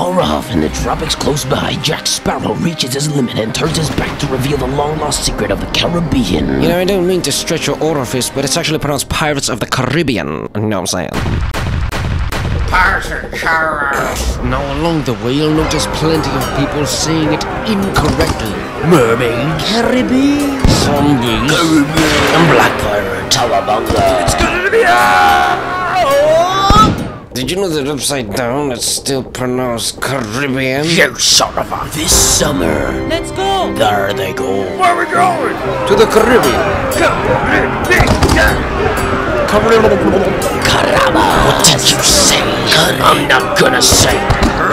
Far off, in the tropics close by, Jack Sparrow reaches his limit and turns his back to reveal the long-lost secret of the Caribbean. You know, I don't mean to stretch your orifice, but it's actually pronounced Pirates of the Caribbean. You know what I'm saying? Now along the way you'll notice plenty of people saying it incorrectly. Mermaid, Caribbean, zombies, and black pirate, Talabanga. It's gonna be out! Did you know that upside down it's still pronounced Caribbean? You son of a... This summer... Let's go! There they go. Where are we going? To the Caribbean. Caramba! What did you say? I'm not gonna say.